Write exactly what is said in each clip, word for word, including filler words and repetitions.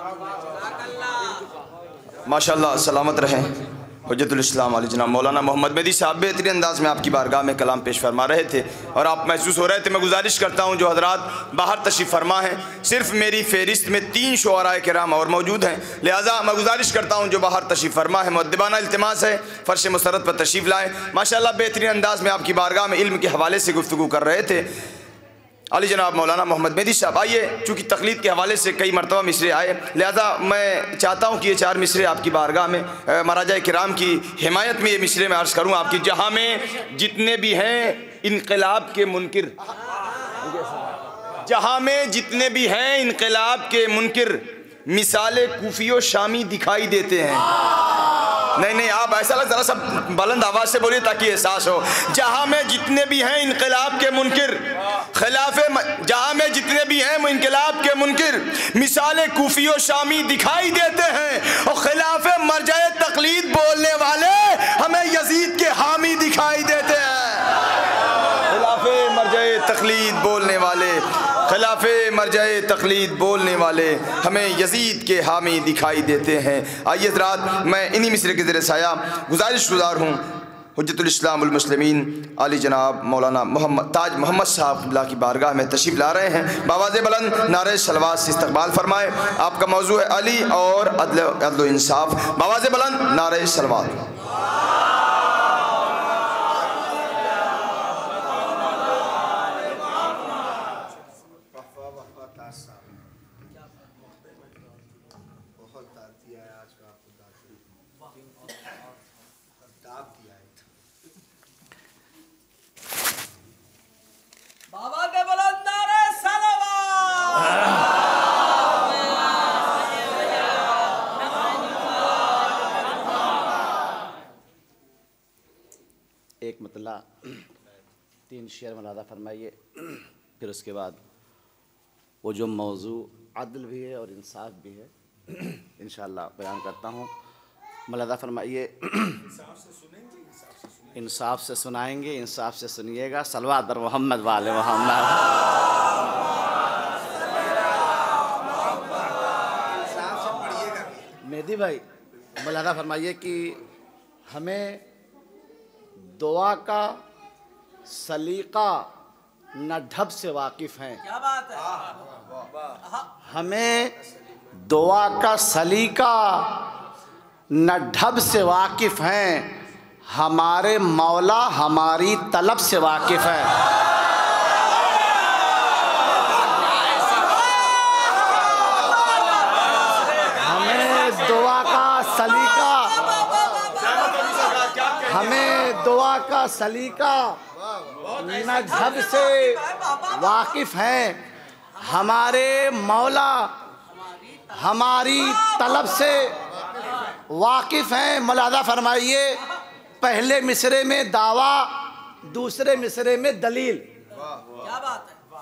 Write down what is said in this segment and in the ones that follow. माशाल्लाह सलामत रहें। हुज्जतुल इस्लाम वाले जनाब मौलाना मोहम्मद मेदी साहब बेहतरीन अंदाज़ में आपकी बारगाह में कलाम पेश फरमा रहे थे और आप महसूस हो रहे थे। मैं गुजारिश करता हूँ जो हजरात बाहर तशरीफ़ फरमा हैं, सिर्फ मेरी फहरिस्त में तीन शुअराए किराम और मौजूद हैं, लिहाजा मैं गुजारिश करता हूँ जो बाहर तशरीफ़ फरमा है, मुअद्दिबाना इल्तिमास है फ़र्श मुसरत पर तशरीफ़ लाएँ। माशाल्लाह बेहतरीन अंदाज़ में आपकी बारगाह में इल्म के हवाले से गुफ्तगू कर रहे थे अली जनाब मौलाना मोहम्मद मेदी साहब। आइए, चूँकि तकलीद के हवाले से कई मरतबा मिसरे आए, लिहाजा मैं चाहता हूँ कि ये चार मिसरे आपकी बारगाह में महाराजाए किराम की हिमायत में ये मिसरे मैं अर्ज़ करूँ आपकी, जहाँ में जितने भी हैं इनकलाब के मुनकिर, जहाँ में जितने भी हैं इनकलाब के मुनकिर मिसाले कूफियो शामी दिखाई देते हैं। नहीं नहीं, आप ऐसा लग जरा सब बुलंद आवाज़ से बोलिए ताकि एहसास हो। जहाँ में जितने भी हैं इनकलाब के मुनकिर खिलाफे, जहाँ में जितने भी हैं इनकलाब के मुनकिर मिसाले कूफियो शामी दिखाई देते हैं और खिलाफे मरजाए तकलीद बोलने वाले हमें यजीद के हामी दिखाई देते हैं। खिलाफे मरजाए तकलीद बोलने वाले, खिलाफे मरजाए तकलीद बोलने वाले हमें यजीद के हामी दिखाई देते हैं। आइए हज़रात, मैं इन्हीं मिसरे के ज़रिए साया गुजारिश गुजार हूँ हुज्जतुल इस्लाम वल मुस्लिमीन आली जनाब मौलाना मोहम्मद ताज मोहम्मद साहब की बारगाह में तशरीफ़ ला रहे हैं। बावाज़े बुलंद नारे सलवात से इस्तकबाल फरमाए। आपका मौजू है अली और अदल अदल इंसाफ। बावाज़े बुलंद नारे सलवात। तीन शेर मलादा फरमाइए, फिर उसके बाद वो जो मौजू अदल भी है और इंसाफ भी है इंशाल्लाह बयान करता हूँ। मलादा फरमाइए। इंसाफ से सुनेंगे, इंसाफ से सुनाएंगे, इंसाफ से सुनिएगा। सलवात दर मोहम्मद वाले मोहम्मद। मेहदी भाई मलादा फरमाइए कि हमें दुआ का सलीका न ढब से वाकिफ़ हैं। क्या बात है! हमें दुआ का सलीका न ढब से वाकिफ़ हैं, हमारे मौला हमारी तलब से वाकिफ़ है। हमें दुआ का सलीका, हमें दुआ का सलीका न ढब से वाकिफ़ हैं, हमारे मौला हमारी तलब से वाकिफ़ हैं। मलादा फरमाइए, पहले मिसरे में दावा, दूसरे मिसरे में दलील। क्या बात है!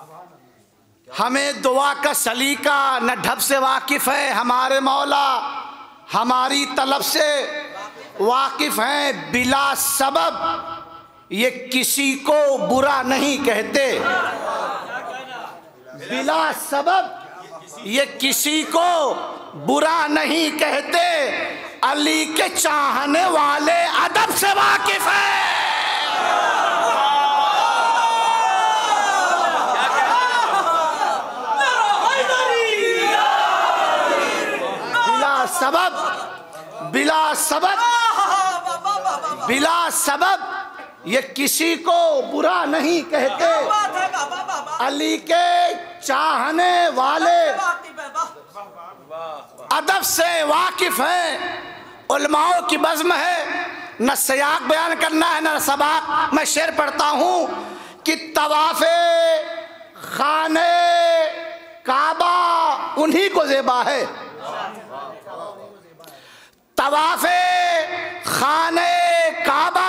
हमें दुआ का सलीका न ढब से वाकिफ़ है, हमारे मौला हमारी तलब से वाकिफ़ हैं। बिला सबब ये किसी को बुरा नहीं कहते, बिला सबब ये किसी को बुरा नहीं कहते, अली के चाहने वाले अदब से वाकिफ है। बिला सबब, बिला सबब, बिला सबब ये किसी को बुरा नहीं कहते, अली के चाहने वाले अदब से वाकिफ हैं। उलमाओं की बज़्म है, न सियाक बयान करना है न सबाक। मैं शेर पढ़ता हूँ कि तवाफे खाने काबा उन्हीं को ज़ेबा है, तवाफे खाने काबा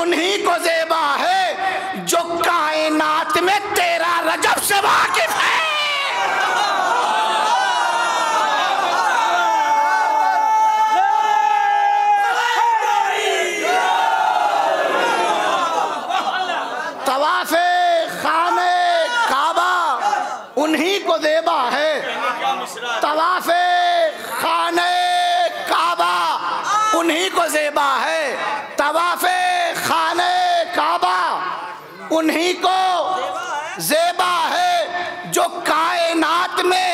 उन्हीं को ज़ेबा है जो कायनात में तेरा रजब से वाकिफ है। तवाफे खाने काबा उन्हीं को ज़ेबा है, तवाफ उन्हीं को ज़ेबा है। तवाफ़े खाने काबा उन्हीं को ज़ेबा है जो कायनात में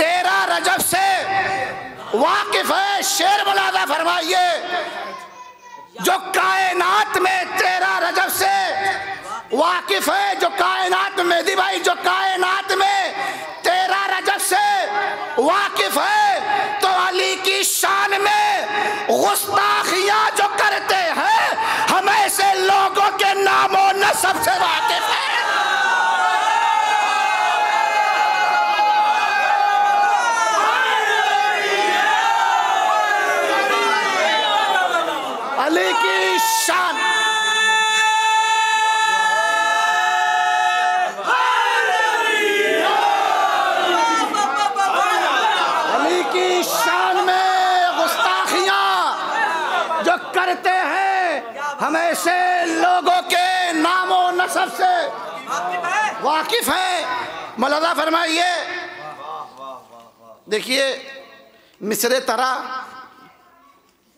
तेरह रजब से वाकिफ़ है। शेर मुलादा फरमाइए, जो कायनात में तेरह रजब से वाकिफ़ है, जो कायनात में दी भाई जो कायनात में तेरह रजब से वाकिफ़ है, तो अली की शान में गुस्ताखियाँ जो करते हैं हम ऐसे लोगों के नामो नसब से वाकिफ़ है। अली की शान अली की शान में गुस्ताखियां जो करते हैं हम ऐसे लोगों के नामो नसब से वाकिफ है। मौलाना फरमाइए, देखिए मिस्रे तरा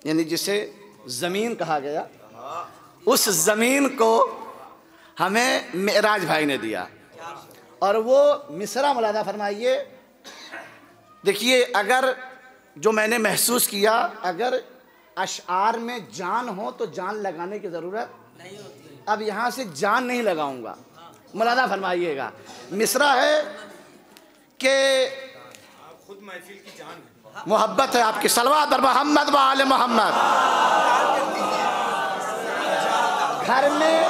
यानी जिसे ज़मीन कहा गया, उस ज़मीन को हमें मेराज भाई ने दिया और वो मिसरा मुलादा फरमाइए। देखिए अगर जो मैंने महसूस किया, अगर अशआर में जान हो तो जान लगाने की ज़रूरत नहीं होती। अब यहाँ से जान नहीं लगाऊंगा, मुलादा फरमाइएगा। मिसरा है कि खुद महफिल की जान है, मोहब्बत है आपकी। सलवात पर मोहम्मद व आले मोहम्मद। घर में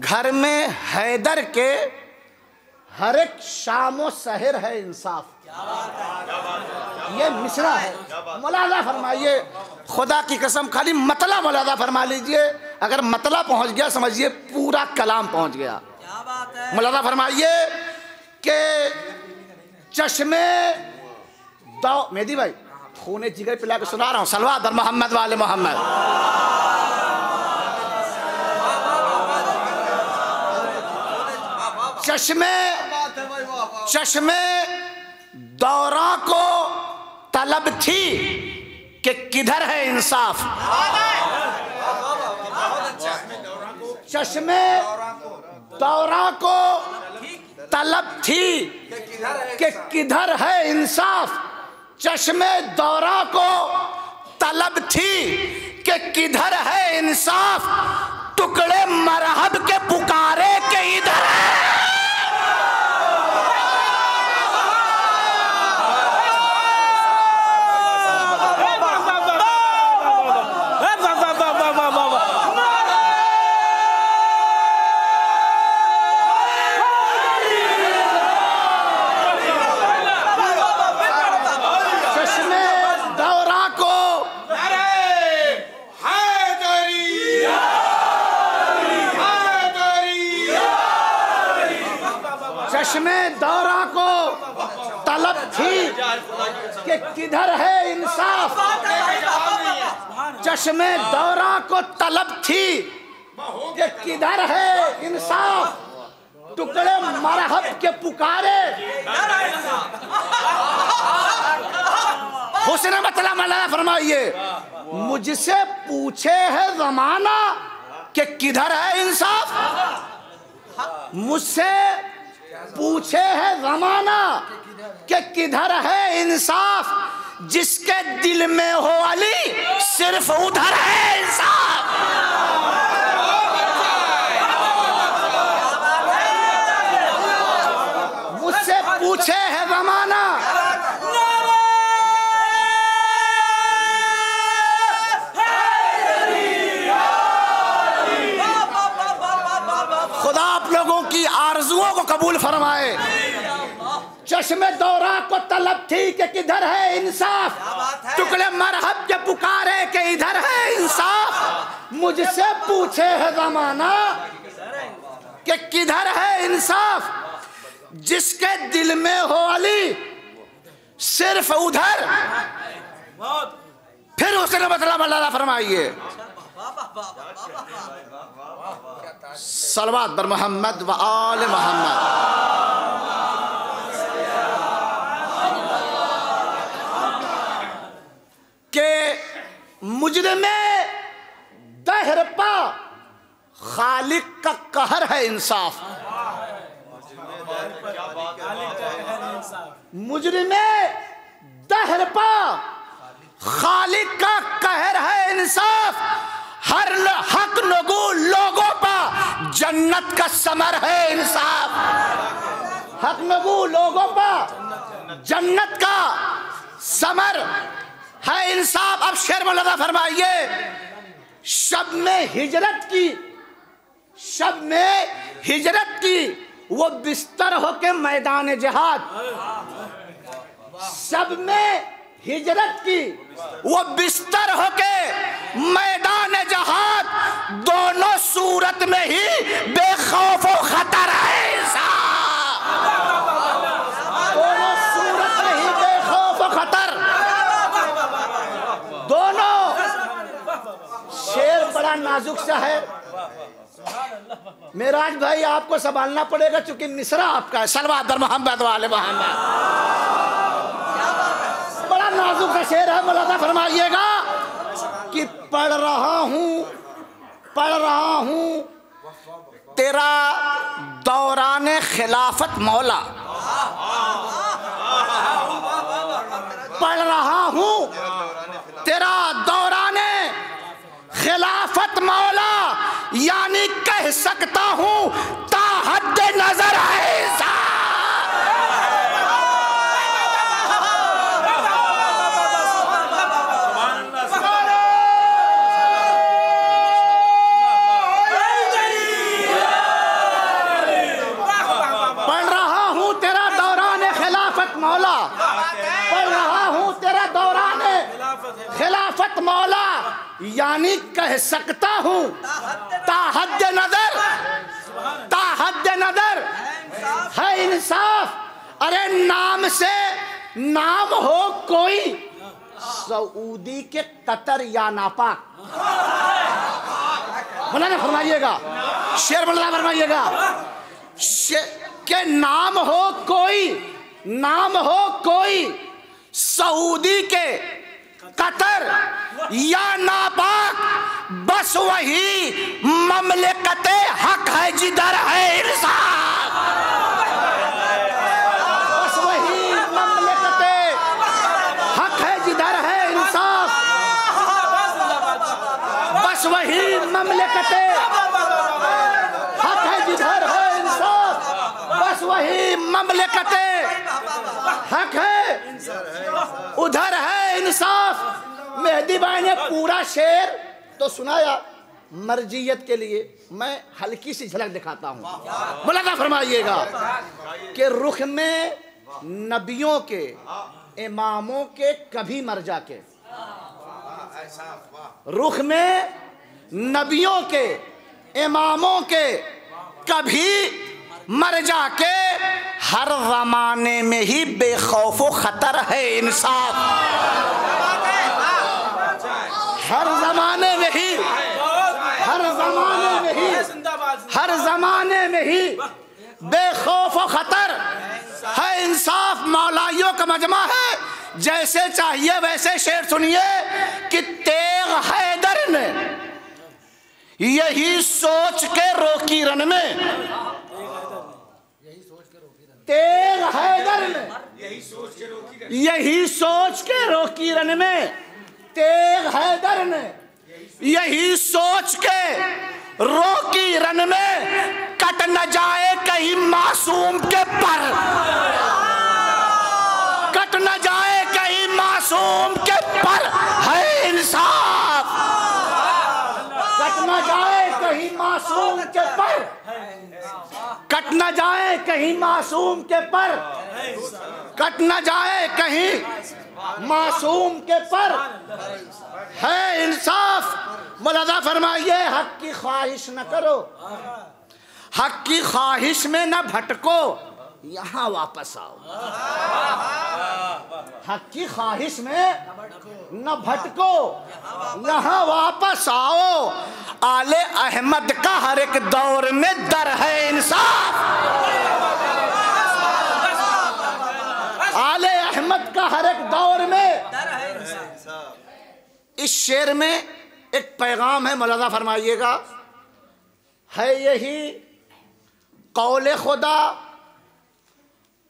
घर में हैदर के हर एक शामो सहर है इंसाफ। ये मिसरा है। मुलाजा फरमाइए, खुदा की कसम खाली मतला मुलाजा फरमा लीजिए, अगर मतला पहुंच गया समझिए पूरा कलाम पहुंच गया। मुलाजा फरमाइए कि चश्मे दौ मेहदी भाई खूने जिगर पिला के सुना रहा हूँ, सलवात पर मोहम्मद वाले मोहम्मद। चश्मे चश्मे दौरा को तलब थी कि किधर है इंसाफ। चश्मे दौरा को तलब थी कि किधर है इंसाफ। चश्मे दौरा को तलब थी कि किधर है इंसाफ। टुकड़े मरहब के पुकारे के इधर है। दौरा को तलब थी कि किधर है इंसाफ। चश्मे दौरा को तलब थी कि किधर है इंसाफ। टुकड़े मरहब के पुकारे। हुस्न मतला मौलाना फरमाइए, मुझसे पूछे है जमाना कि किधर है इंसाफ। मुझसे पूछे है ज़माना कि किधर है इंसाफ। जिसके दिल में हो अली सिर्फ उधर है इंसाफ। मुझसे पूछे है ज़माना कबूल फरमाए। चश्मे दौरा को तलब थी कि किधर है इंसाफ। टुकड़े मरहब के पुकारे के इधर है इंसाफ। मुझसे पूछे है जमाना कि किधर है इंसाफ। जिसके दिल में हो अली सिर्फ उधर। फिर उसने मतलब अल्लाह फरमाइए, सलवात बर मोहम्मद व आल मोहम्मद। मुजरिमे दहरपा खालिक का कहर है इंसाफ। मुजरिमे दहरपा खालिक का कहर है इंसाफ। हर हक नगू लोगों पर जन्नत का समर है इंसाफ। हक नगू लोगों पर जन्नत का समर है इंसाफ। अब शेर मौलाना फरमाइए, शब में हिजरत की, शब में हिजरत की वो बिस्तर होके मैदान जहाद। शब में हिजरत की वो बिस्तर होके मैदान जहाद, दोनों सूरत में ही बेखौफ व खतर है इंसाफ। दोनों सूरत में ही बेखौफ व खतर। दोनों शेर बड़ा नाजुक सा है मेराज भाई, आपको संभालना पड़ेगा क्योंकि मिसरा आपका है। सलवात दर मोहम्मद वाले मोहम्मद। बड़ा नाजुक का शेर है, मौलाना फरमाइएगा कि पढ़ रहा हूँ पढ़ रहा हूँ तेरा दौरान खिलाफत मौला। पढ़ रहा हूँ तेरा दौरान खिलाफत मौला, यानी कह सकता हूं ताहद नजर है इंसान। पढ़ रहा हूं तेरा दौरान खिलाफत मौला। पढ़ रहा हूं तेरा दौरान खिलाफत मौला, यानी कह सकता हूं ताहद नजर ताहद नजर है इंसाफ। अरे नाम से नाम हो कोई सऊदी के कतर या नापाक। मौलाना फरमाइएगा, शेर मौलाना फरमाइएगा के नाम हो कोई नाम हो कोई सऊदी के कतर या नापाक, बस वही ममलिकते हक है जिधर है इंसाफ। बस वही ममलिकते हक है जिधर है इंसाफ। बस वही ममलिकते हक है जिधर है इंसाफ। बस वही ममलिकते हक है उधर है इंसाफ। मेहदी भाई ने पूरा शेर तो सुनाया, मर्जियत के लिए मैं हल्की सी झलक दिखाता हूँ। मौलाना फरमाइएगा कि रुख में नबियों के इमामों के कभी मर्जा के। रुख में नबियों के इमामों के कभी मर्जा के, हर जमाने में ही बेखौफ व खतर है इंसाफ। हर जमाने में ही हर जमाने में ही हर जमाने में ही बेखौफ व खतर है इंसाफ। मौलाइयों का मजमा है, जैसे चाहिए वैसे शेर सुनिए कि तेग हैदर ने यही सोच के रोकी रन में। तेग हैदर ने यही सोच के रोकी रन में, तेग हैदर ने यही सोच के रोकी रन में, कट न जाए कहीं मासूम के पर। कट न जाए कहीं मासूम के पर है इंसाफ। कट न जाए कहीं मासूम के पर कट न जाए कहीं मासूम के पर कट न जाए कहीं मासूम के पर है इंसाफ। मौलाना फरमाइए, हक की ख्वाहिश न करो, हक की ख्वाहिश में न भटको, यहाँ वापस आओ। हक की ख्वाहिश में न भटको, यहाँ वापस आओ। आले अहमद का हर एक दौर में दर है इंसाफ। आले अहमद का हर एक दौर में इस शेर में एक पैगाम है, मौलाना फरमाइएगा। है यही कौल खुदा,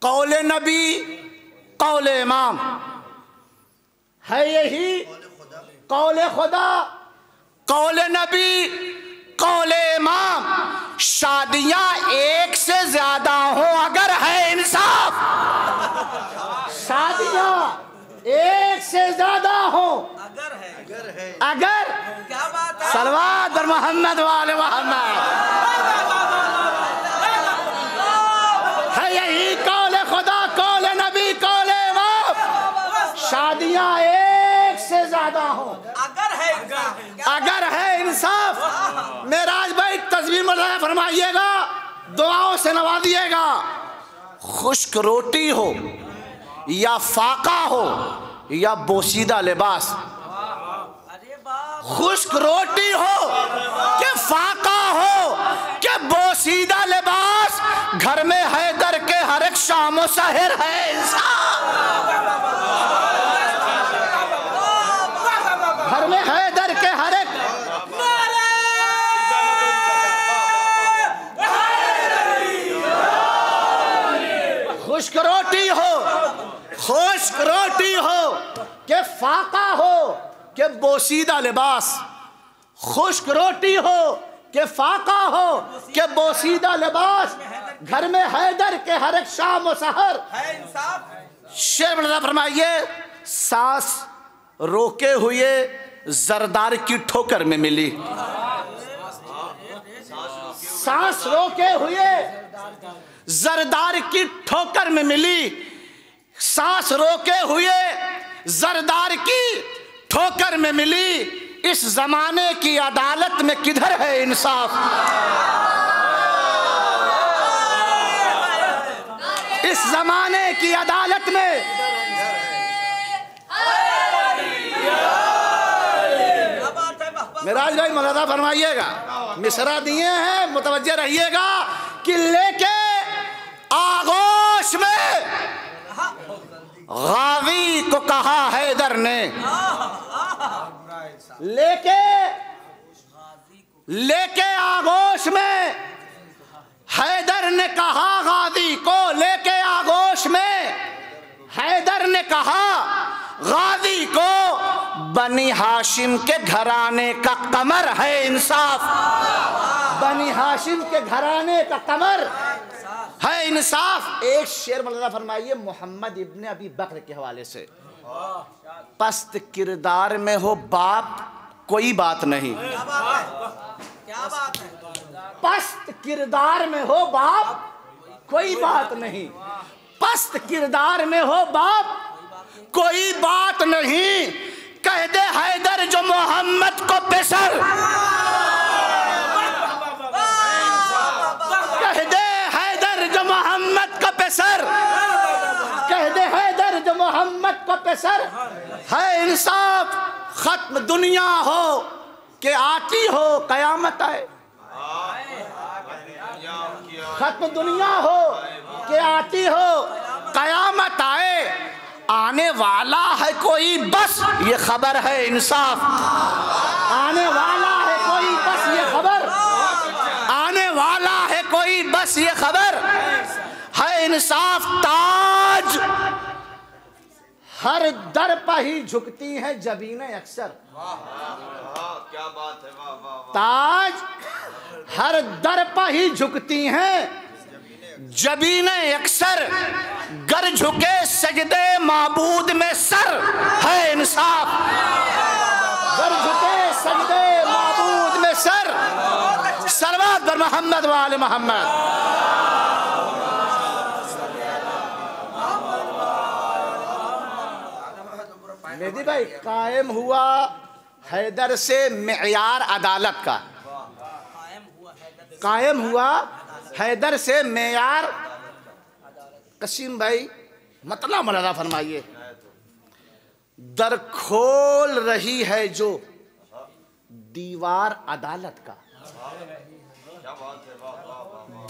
कौल नबी, कौल इमाम। है यही कौल खुदा, कौल नबी, कौल इमाम। शादियां एक से ज्यादा हो अगर है इंसाफ, शादियां एक से ज्यादा हो अगर है, अगर है, अगर क्या बात है। सलवात पर मोहम्मद वाले मोहम्मद। है यही कौल खुदा, कौल नबी, कौल इमाम। शादियां एक से ज्यादा हो अगर है, अगर है इंसाफ। मेराज भाई तस्वीर में फरमाइएगा, दुआओं से नवाजिएगा। खुश्क रोटी हो या फाका हो या बोसीदा लिबास, खुश्क रोटी हो कि फाका हो कि बोसीदा लिबास, घर में हैदर के हर एक शामो सहर है इंसान। घर में हैदर के हर एक खुश्क रोटी हो, खुश्क रोटी हो के फाका हो के बोसीदा लिबास, खुश्क रोटी हो के फाका हो के बोसीदा लिबास, घर में हैदर के हर एक शाम और सहर है इंसाफ। शेर बना फरमाइए, सांस रोके हुए जरदार की ठोकर में मिली, सांस रोके हुए जरदार की ठोकर में मिली, सांस रोके हुए जरदार की ठोकर में मिली। इस जमाने की अदालत में किधर है इंसाफ, इस जमाने की अदालत में। मिराज भाई मौलाना फरमाइएगा, मिसरा दिए हैं, मुतवज्जे रहिएगा कि लेके आगोश में गावी को कहा हैदर ने, लेके लेके आगोश में हैदर ने कहा गाजी को, लेके आगोश में हैदर ने कहा गाजी को, बनी हाशिम के घराने का कमर है इंसाफ, बनी हाशिम के घराने का कमर है इंसाफ। एक शेर मौलाना फरमाइए मोहम्मद इब्न अबी बकर के हवाले से। पस्त किरदार में हो बाप कोई बात नहीं, पस्त किरदार में हो बाप कोई बात नहीं, पस्त किरदार में हो बाप कोई बात नहीं, कह दे हैदर जो मोहम्मद को पेशर, कह दे मोहम्मद का पेसर, कह दे हैदर जो मोहम्मद का पेसर है इंसाफ। खत्म दुनिया हो के आती हो कयामत आए, खत्म दुनिया हो के आती हो कयामत आए, आने वाला है कोई बस ये खबर है इंसाफ, आने वाला है कोई बस ये खबर, आने वाला है कोई बस ये खबर है इंसाफ। ताज हर दर पर ही झुकती हैं जबीने अक्सर, क्या बात है, वाह वाह। ताज हर दर पर ही झुकती हैं जबीने अक्सर, गर झुके सजदे माबूद में सर है इंसाफ, गर झुके सजदे माबूद में सर। सलवात पर मोहम्मद वाले मोहम्मद। मेहदी भाई कायम हुआ हैदर से मेयार अदालत का, कायम हुआ हैदर से मेयार। कसीम भाई मतलब मौलाना फरमाइए, दर खोल रही है जो दीवार अदालत का,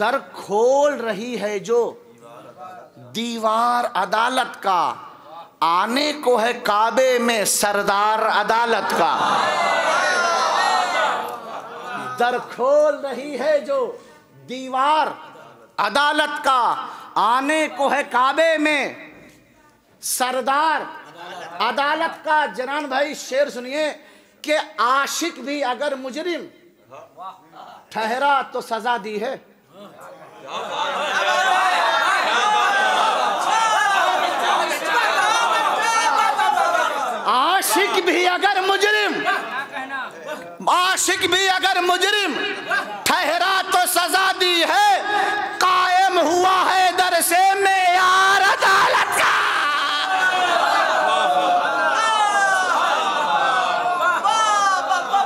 दर खोल रही है जो दीवार अदालत का, आने को है काबे में सरदार अदालत का, दर खोल रही है जो दीवार अदालत का। आने को है काबे में सरदार अदालत का। जनान भाई शेर सुनिए कि आशिक भी अगर मुजरिम ठहरा तो सजा दी है। आशिक भी अगर मुजरिम आशिक भी अगर मुजरिम ठहरा तो सजा दी है। कायम हुआ है दर से मेयार अदालत का।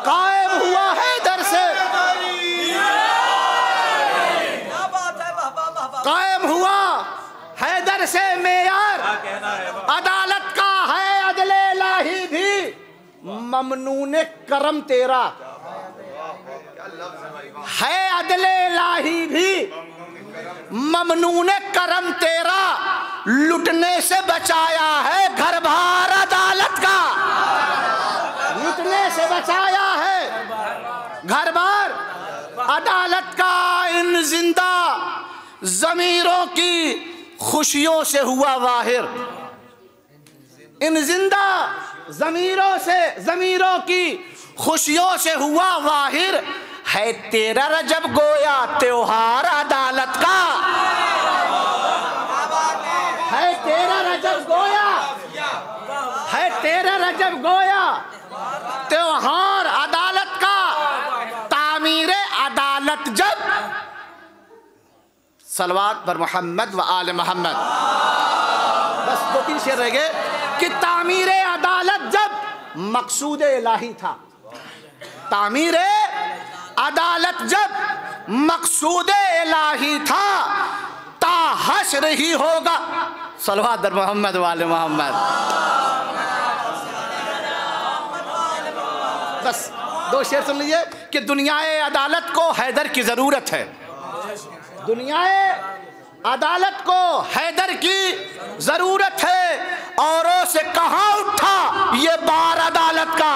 कायम हुआ है दर से कायम हुआ है दर से मेयार अदालत का। है अदले लाही भी ममनूने करम तेरा। है अदले लाही भी ममनूने करम तेरा, लुटने से बचाया है घर बार अदालत का। लुटने से बचाया है घर बार अदालत का। इन जिंदा जमीरों की खुशियों से हुआ वाहिर। इन जिंदा जमीरों से जमीरों की खुशियों से हुआ वाहिर। है तेरा रजब गोया त्योहार अदालत का। है तेरा रजब गोया है तेरा रजब गोया त्योहार अदालत का। तामीर अदालत जब सलवात पर मोहम्मद व आल मोहम्मद। बस दो तीन शेर रह गए कि तामीर अदालत जब मकसूद इलाही था। तामीर अदालत जब मकसूद इलाही था, ताहशर ही होगा सलवात दर मोहम्मद वाले मोहम्मद। बस दो शेर सुन लीजिए कि दुनियाए अदालत को हैदर की जरूरत है। दुनियाए अदालत को हैदर की जरूरत है। औरों से कहाँ उठा ये बार अदालत का।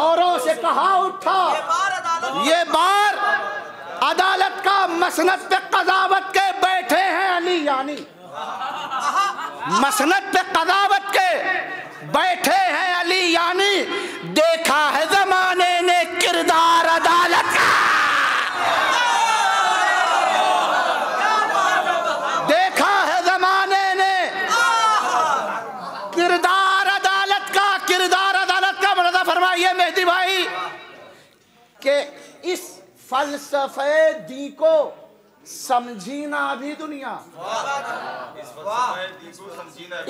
औरों से कहा उठा ये बार अदालत का। मसनद पे कजावत के बैठे हैं अली यानी। मसनद पे कजावत के बैठे हैं अली यानी। देखा है जमाने ने किरदार अदालत का। देखा है जमाने ने किरदार मेहदी भाई के। इस फलसफे दी को समझी ना भी दुनिया।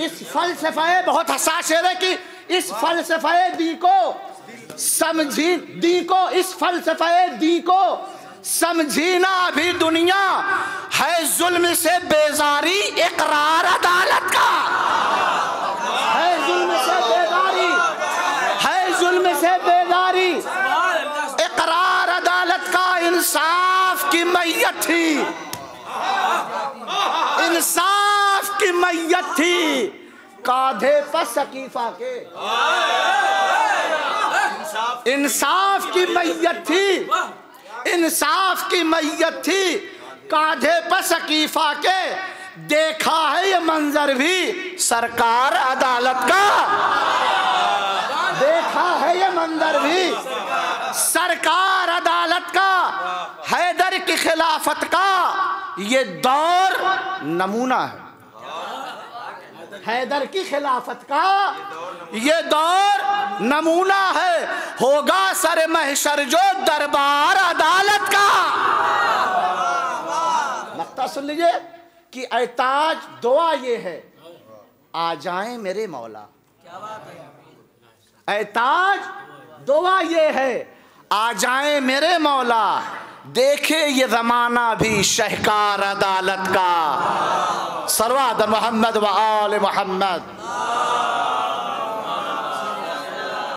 इस फलसफे बहुत हसास है कि इस फलसफे दी को समझी दी को इस फलसफे दी को समझी ना भी दुनिया। है जुल्म से बेजारी इकरार अदालत का। है जुल्म से बेजारी जुल्म से बेदारी इकरार अदालत का। इंसाफ की मैयत थी। इंसाफ की मैयत थी कांधे पर सकीफा के। इंसाफ की मैयत थी इंसाफ की मैयत थी कांधे पर सकीफा के। देखा है ये मंजर भी सरकार अदालत का। देखा है ये मंजर भी सरकार अदालत का। हैदर की खिलाफत का ये दौर नमूना है। हैदर की खिलाफत का ये दौर नमूना है। होगा सर महशर जो दरबार अदालत का। मक्ता सुन लीजिए कि ऐ ताज दुआ ये है आ जाए मेरे मौला। क्या बात है ऐ ताज दुआ ये है आ जाए मेरे मौला। देखे ये जमाना भी शहकार अदालत का। सलवात मोहम्मद व आल मोहम्मद।